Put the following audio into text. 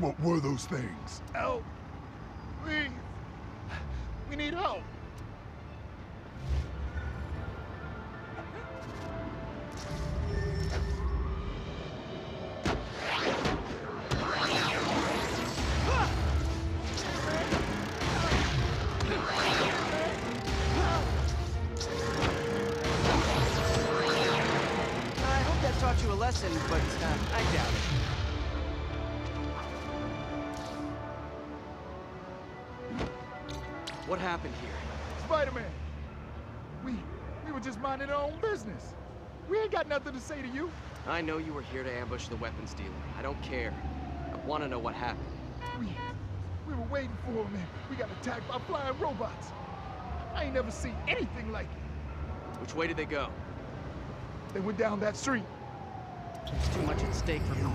What were those things? Help! Please! We need help! Lesson, but I doubt it. What happened here? Spider-Man! We were just minding our own business. We ain't got nothing to say to you. I know you were here to ambush the weapons dealer. I don't care. I want to know what happened. We were waiting for him, man. We got attacked by flying robots. I ain't never seen anything like it. Which way did they go? They went down that street. There's too much at stake for me.